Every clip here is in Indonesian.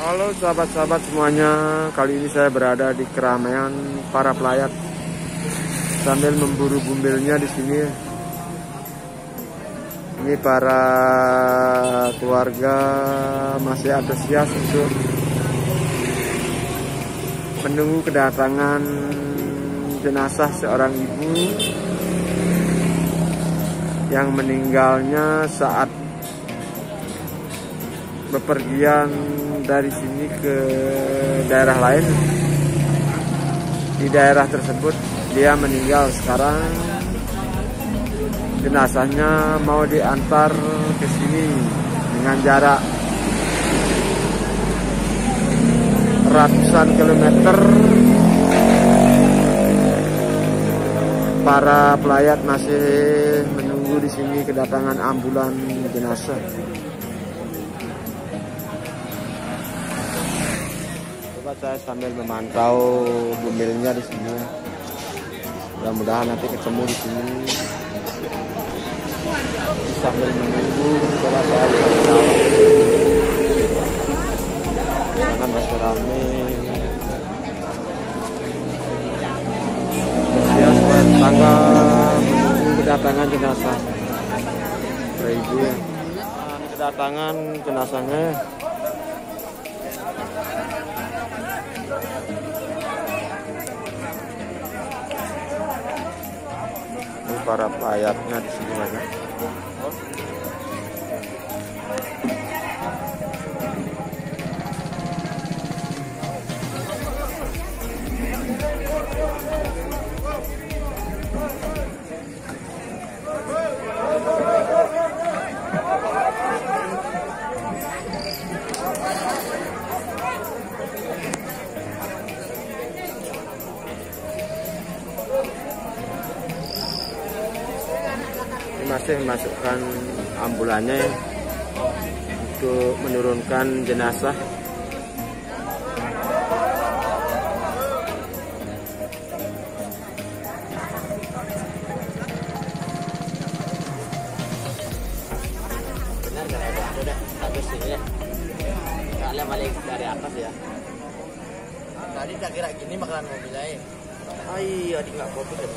Halo sahabat-sahabat semuanya, kali ini saya berada di keramaian para pelayat sambil memburu bumbilnya di sini. Ini para keluarga masih antusias untuk menunggu kedatangan jenazah seorang ibu yang meninggalnya saat bepergian dari sini ke daerah lain. Di daerah tersebut dia meninggal. Sekarang jenazahnya mau diantar ke sini dengan jarak ratusan kilometer. Para pelayat masih menunggu di sini kedatangan ambulan jenazah. Coba saya sambil memantau bumilnya di sini. Mudah-mudahan nanti ketemu di sini. Sambil menunggu coba saya memantau. Karena masih ramai. Tangga kedatangan jenazah, kedatangan jenazahnya. Ini para pelayatnya di sini banyak. Masih masukkan ambulannya untuk menurunkan jenazah. Benar nggak ada? Udah habis ini ya. Soalnya balik dari atas ya. Tadi tak kira gini bakalan mobilnya. Ayo, adik nggak fokus ya.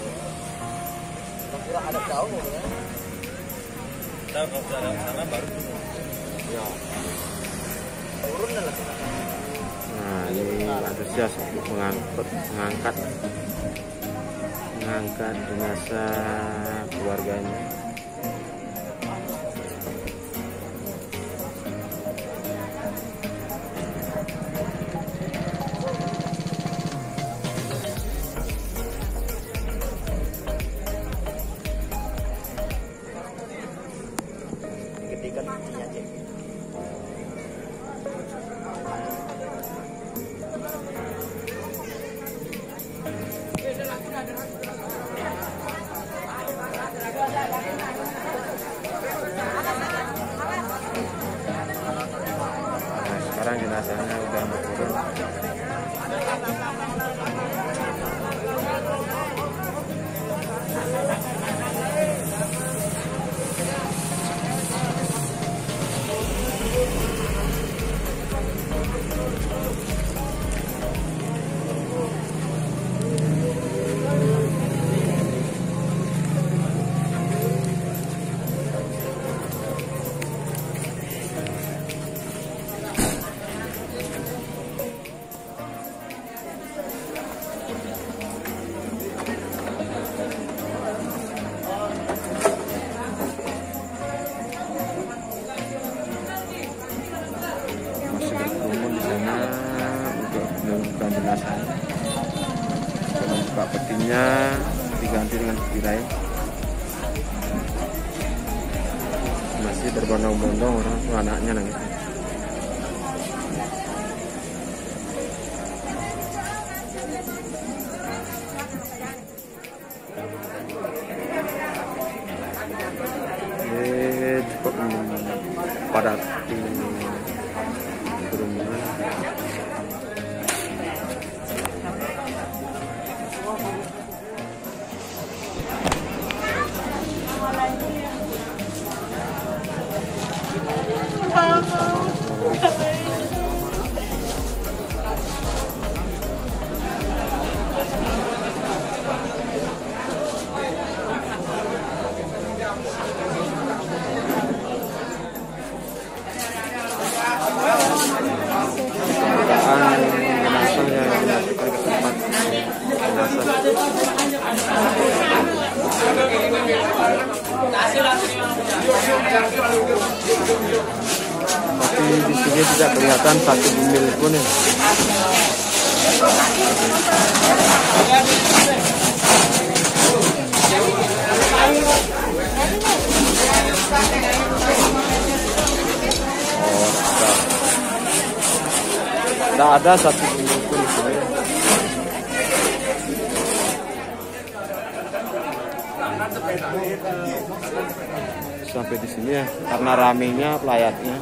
Tak kira ada jauh mobilnya. Kita ke sana baru ya. Turun lah. Nah, ini antusias untuk mengangkat jenazah keluarganya. Jenazahnya udah mau turun. Buka petinya diganti dengan peti lain. Masih berbondong-bondong orang tua anaknya nangis. Ini cukup padat kerumunan. ini tidak kelihatan satu bumil pun ya. Tidak ada satu bumil pun di sini. Sampai di sini ya, karena ramenya pelayatnya.